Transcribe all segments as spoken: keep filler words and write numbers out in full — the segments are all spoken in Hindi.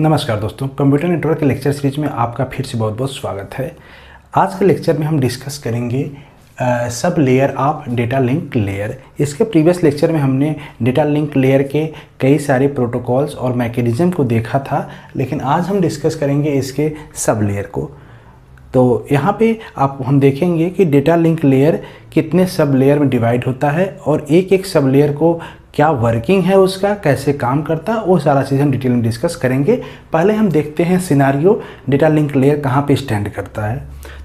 नमस्कार दोस्तों, कंप्यूटर नेटवर्क के लेक्चर सीरीज में आपका फिर से बहुत बहुत स्वागत है। आज के लेक्चर में हम डिस्कस करेंगे आ, sub layer of data link layer. इसके प्रीवियस लेक्चर में हमने डेटा लिंक लेयर के कई सारे प्रोटोकॉल्स और मैकेनिज्म को देखा था, लेकिन आज हम डिस्कस करेंगे इसके सब लेयर को। तो यहाँ पे आप हम देखेंगे कि डेटा लिंक लेयर कितने सब लेयर में डिवाइड होता है और एक एक सब लेयर को क्या वर्किंग है, उसका कैसे काम करता है, वो सारा चीज़ हम डिटेल में डिस्कस करेंगे। पहले हम देखते हैं सिनारियो डेटा लिंक लेयर कहाँ पे स्टैंड करता है।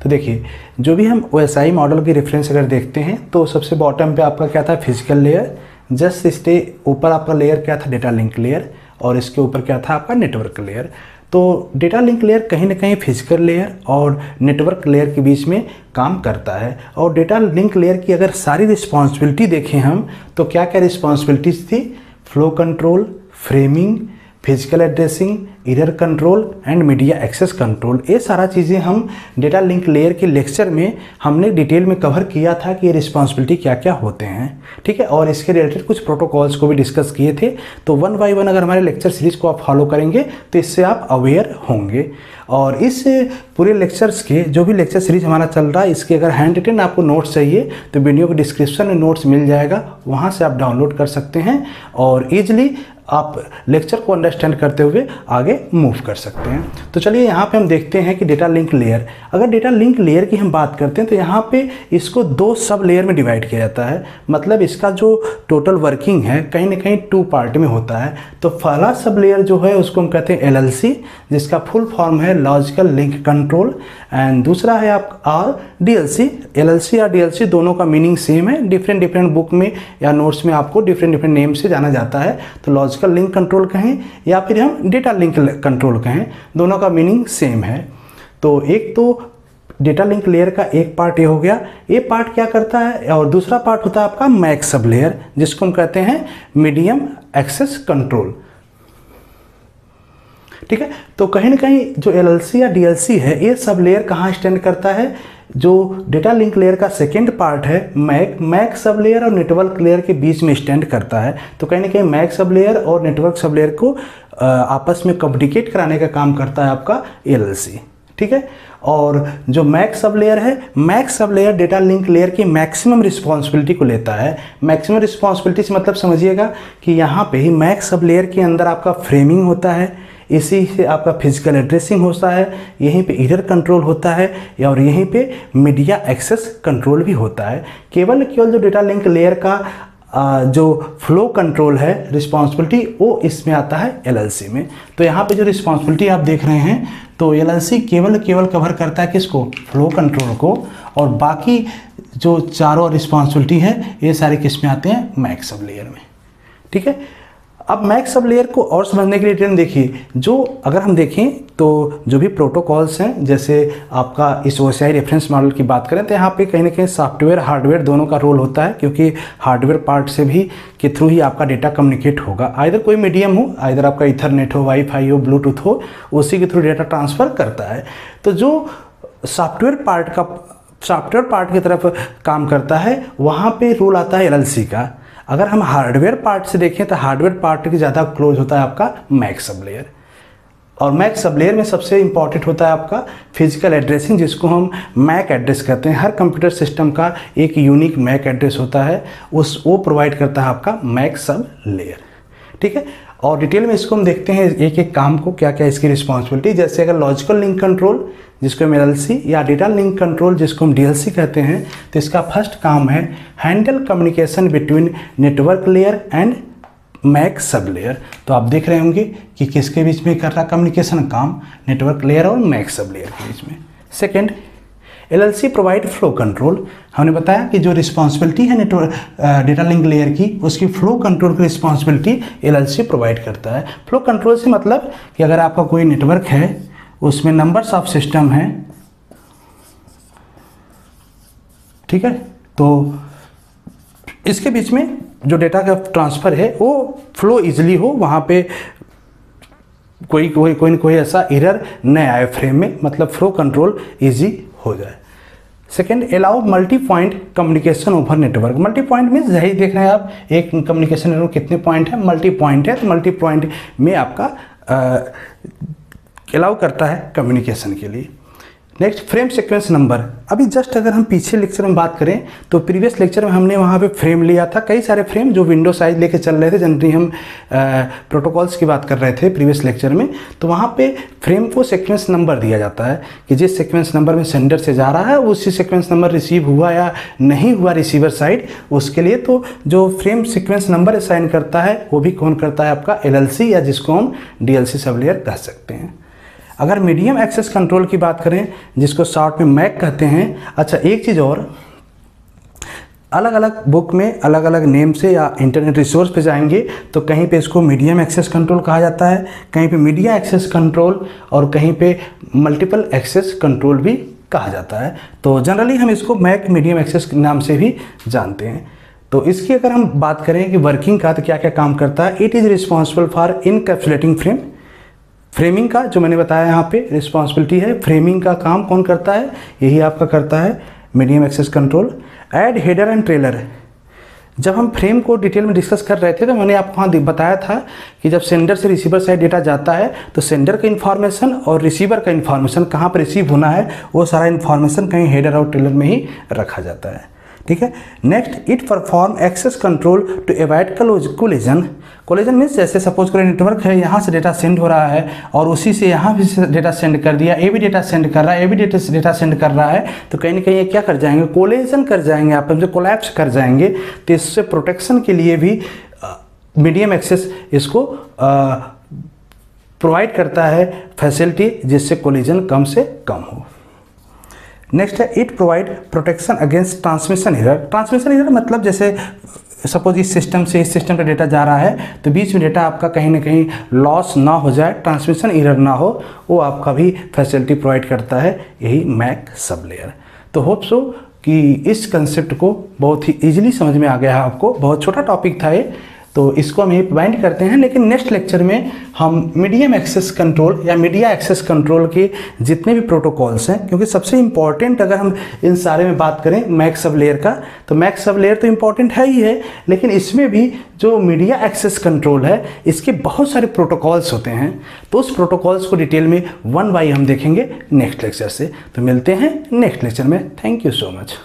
तो देखिए, जो भी हम ओ एस आई मॉडल के रेफरेंस अगर देखते हैं तो सबसे बॉटम पे आपका क्या था, फिजिकल लेयर। जस्ट इसके ऊपर आपका लेयर क्या था, डेटा लिंक लेयर, और इसके ऊपर क्या था आपका नेटवर्क लेयर। तो डेटा लिंक लेयर कहीं ना कहीं फिजिकल लेयर और नेटवर्क लेयर के बीच में काम करता है। और डेटा लिंक लेयर की अगर सारी रिस्पॉन्सिबिलिटी देखें हम, तो क्या क्या रिस्पॉन्सिबिलिटीज थी, flow control, framing, physical addressing, error control and media access control. ये सारा चीज़ें हम डेटा लिंक लेयर के लेक्चर में हमने डिटेल में कवर किया था कि ये रिस्पॉन्सिबिलिटी क्या क्या होते हैं, ठीक है। और इसके रिलेटेड कुछ प्रोटोकॉल्स को भी डिस्कस किए थे। तो वन बाय वन अगर हमारे लेक्चर सीरीज़ को आप फॉलो करेंगे तो इससे आप अवेयर होंगे। और इस पूरे लेक्चर्स के जो भी लेक्चर सीरीज हमारा चल रहा है, इसके अगर हैंड रिटन आपको नोट्स चाहिए तो वीडियो के डिस्क्रिप्शन में नोट्स मिल जाएगा, वहाँ से आप डाउनलोड कर सकते हैं और ईजिली आप लेक्चर को अंडरस्टैंड करते हुए आगे मूव कर सकते हैं। तो चलिए, यहाँ पे हम देखते हैं कि डेटा लिंक लेयर, अगर डेटा लिंक लेयर की हम बात करते हैं तो यहाँ पे इसको दो सब लेयर में डिवाइड किया जाता है। मतलब इसका जो टोटल वर्किंग है कहीं ना कहीं टू पार्ट में होता है। तो पहला सब लेयर जो है उसको हम कहते हैं एल एल सी, जिसका फुल फॉर्म है लॉजिकल लिंक कंट्रोल, एंड दूसरा है आप आर D L C. L L C और डी एल सी दोनों का मीनिंग सेम है, डिफरेंट डिफरेंट बुक में या नोट्स में आपको डिफरेंट डिफरेंट नेम से जाना जाता है। तो लॉजिकल लिंक कंट्रोल कहें या फिर हम डेटा लिंक कंट्रोल कहें, दोनों का मीनिंग सेम है। तो एक तो डेटा लिंक लेयर का एक पार्ट ये हो गया, ये पार्ट क्या करता है, और दूसरा पार्ट होता है आपका मैक सब लेयर, जिसको हम कहते हैं मीडियम एक्सेस कंट्रोल, ठीक है। तो कहीं ना कहीं जो एल एल सी या डी एल सी है, ये सब लेयर कहाँ स्टैंड करता है, जो डेटा लिंक लेयर का सेकेंड पार्ट है मैक, मैक सब लेयर और नेटवर्क लेयर के बीच में स्टैंड करता है। तो कहीं ना कहीं मैक सब लेयर और नेटवर्क सब लेयर को आपस में कम्युनिकेट कराने का काम करता है आपका एल एल सी, ठीक है। और जो मैक सब लेयर है, MAC sub layer data link layer की मैक्सिमम रिस्पॉन्सिबिलिटी को लेता है। मैक्सिमम रिस्पॉन्सिबिलिटी से मतलब समझिएगा कि यहाँ पे ही मैक सब लेयर के अंदर आपका फ्रेमिंग होता है, इसी से आपका फिजिकल एड्रेसिंग होता है, यहीं पे एरर कंट्रोल होता है और यहीं पे मीडिया एक्सेस कंट्रोल भी होता है। केवल केवल जो डेटा लिंक लेयर का जो फ्लो कंट्रोल है रिस्पॉन्सिबिलिटी, वो इसमें आता है एल एल सी में। तो यहाँ पे जो रिस्पॉन्सिबिलिटी आप देख रहे हैं, तो एल एल सी केवल केवल कवर करता है किसको, फ्लो कंट्रोल को, और बाकी जो चारों रिस्पॉन्सिबिलिटी है ये सारे किस में आते हैं, मैक सब लेयर में, ठीक है। अब मैक सब लेयर को और समझने के लिए डिटेल देखिए, जो अगर हम देखें तो जो भी प्रोटोकॉल्स हैं, जैसे आपका इस O S I reference model की बात करें तो यहाँ पे कहीं ना कहीं सॉफ्टवेयर हार्डवेयर दोनों का रोल होता है, क्योंकि हार्डवेयर पार्ट से भी के थ्रू ही आपका डेटा कम्युनिकेट होगा। आइधर कोई मीडियम हो, आइधर आपका ईथरनेट हो, वाईफाई हो, ब्लूटूथ हो, उसी के थ्रू डेटा ट्रांसफ़र करता है। तो जो सॉफ्टवेयर पार्ट का सॉफ्टवेयर पार्ट की तरफ काम करता है, वहाँ पर रोल आता है एल एल सी का। अगर हम हार्डवेयर पार्ट से देखें तो हार्डवेयर पार्ट के ज़्यादा क्लोज होता है आपका मैक सब लेयर, और मैक सब लेयर में सबसे इम्पॉर्टेंट होता है आपका फिजिकल एड्रेसिंग, जिसको हम मैक एड्रेस कहते हैं। हर कंप्यूटर सिस्टम का एक यूनिक मैक एड्रेस होता है, उस वो प्रोवाइड करता है आपका मैक सब लेयर, ठीक है। और डिटेल में इसको हम देखते हैं एक एक काम को, क्या क्या इसकी रिस्पॉन्सिबिलिटी। जैसे अगर लॉजिकल लिंक कंट्रोल, जिसको हम एल एल सी, या डेटा लिंक कंट्रोल, जिसको हम डी एल सी कहते हैं, तो इसका फर्स्ट काम है handle communication between network layer and MAC sub layer. तो आप देख रहे होंगे कि किसके बीच में कर रहा कम्युनिकेशन काम, नेटवर्क लेयर और मैक सब लेयर के बीच में। Second, L L C provide flow control. हमने बताया कि जो रिस्पॉन्सिबिलिटी है नेटवर्क डेटा लिंक लेयर की, उसकी फ्लो कंट्रोल की responsibility L L C provide करता है। फ्लो कंट्रोल से मतलब कि अगर आपका कोई नेटवर्क है, उसमें नंबर्स ऑफ सिस्टम है, ठीक है, तो इसके बीच में जो डेटा का ट्रांसफ़र है वो फ्लो इजीली हो, वहाँ पे कोई कोई कोई कोई ऐसा एरर न आए फ्रेम में, मतलब फ्लो कंट्रोल इजी हो जाए। Second, allow multi point communication over network. Multi point means यही देख रहे हैं आप, एक कम्युनिकेशन नेटवर्क कितने पॉइंट है, मल्टी पॉइंट है, तो मल्टी पॉइंट में आपका अलाउ करता है कम्युनिकेशन के लिए। Next frame sequence number. अभी जस्ट अगर हम पीछे लेक्चर में बात करें तो प्रीवियस लेक्चर में हमने वहाँ पे फ्रेम लिया था, कई सारे फ्रेम जो विंडो साइज लेके चल रहे थे। जनरली हम प्रोटोकॉल्स की बात कर रहे थे प्रीवियस लेक्चर में, तो वहाँ पे फ्रेम को सीक्वेंस नंबर दिया जाता है कि जिस सीक्वेंस नंबर में सेंडर से जा रहा है उसी सीक्वेंस नंबर रिसीव हुआ या नहीं हुआ रिसीवर साइड, उसके लिए तो जो फ्रेम सीक्वेंस नंबर असाइन करता है वो भी कौन करता है, आपका एल एल सी या जिसको हम डी एल सी सबलेयर कह सकते हैं। अगर मीडियम एक्सेस कंट्रोल की बात करें जिसको शॉर्ट में मैक कहते हैं। अच्छा, एक चीज़ और, अलग अलग बुक में अलग अलग नेम से या इंटरनेट रिसोर्स पे जाएंगे तो कहीं पे इसको मीडियम एक्सेस कंट्रोल कहा जाता है, कहीं पे मीडिया एक्सेस कंट्रोल और कहीं पे मल्टीपल एक्सेस कंट्रोल भी कहा जाता है। तो जनरली हम इसको मैक मीडियम एक्सेस नाम से भी जानते हैं। तो इसकी अगर हम बात करें कि वर्किंग का तो क्या क्या काम करता है, it is responsible for encapsulating frame. Framing का जो मैंने बताया यहाँ पे रिस्पॉन्सिबिलिटी है, फ्रेमिंग का काम कौन करता है, यही आपका करता है medium access control. Add header and trailer, जब हम फ्रेम को डिटेल में डिस्कस कर रहे थे तो मैंने आपको वहाँ बताया था कि जब सेंडर से रिसीवर साइड डेटा जाता है तो सेंडर का इन्फॉर्मेशन और रिसीवर का इन्फॉर्मेशन कहाँ पर रिसीव होना है वो सारा इन्फॉर्मेशन कहीं हेडर और ट्रेलर में ही रखा जाता है, ठीक है। Next, it perform access control to avoid collision. Collision means जैसे सपोज करें नेटवर्क है, यहाँ से डेटा सेंड हो रहा है और उसी से यहाँ भी डेटा सेंड कर दिया, ए भी डेटा सेंड कर रहा है, ए भी डेटा डेटा सेंड कर रहा है, तो कहीं ना कहीं ये क्या कर जाएंगे, कोलिजन कर जाएंगे, आप हमसे कोलैप्स कर जाएंगे। तो इससे प्रोटेक्शन के लिए भी मीडियम एक्सेस इसको प्रोवाइड करता है फैसिलिटी जिससे कोलिजन कम से कम हो। नेक्स्ट है, it provide protection against transmission error. Transmission error मतलब जैसे सपोज इस सिस्टम से इस सिस्टम पर डेटा जा रहा है तो बीच में डेटा आपका कहीं ना कहीं लॉस ना हो जाए, ट्रांसमिशन एरर ना हो, वो आपका भी फैसिलिटी प्रोवाइड करता है यही मैक सब लेयर। तो होप सो कि इस कंसेप्ट को बहुत ही ईजिली समझ में आ गया है आपको। बहुत छोटा टॉपिक था ये, तो इसको हम यही बाइंड करते हैं, लेकिन नेक्स्ट लेक्चर में हम मीडियम एक्सेस कंट्रोल या मीडिया एक्सेस कंट्रोल के जितने भी प्रोटोकॉल्स हैं, क्योंकि सबसे इम्पॉर्टेंट अगर हम इन सारे में बात करें मैक सब लेयर का, तो मैक सब लेयर तो इम्पॉर्टेंट है ही है, लेकिन इसमें भी जो मीडिया एक्सेस कंट्रोल है इसके बहुत सारे प्रोटोकॉल्स होते हैं, तो उस प्रोटोकॉल्स को डिटेल में वन बाई हम देखेंगे नेक्स्ट लेक्चर से। तो मिलते हैं नेक्स्ट लेक्चर में। Thank you so much.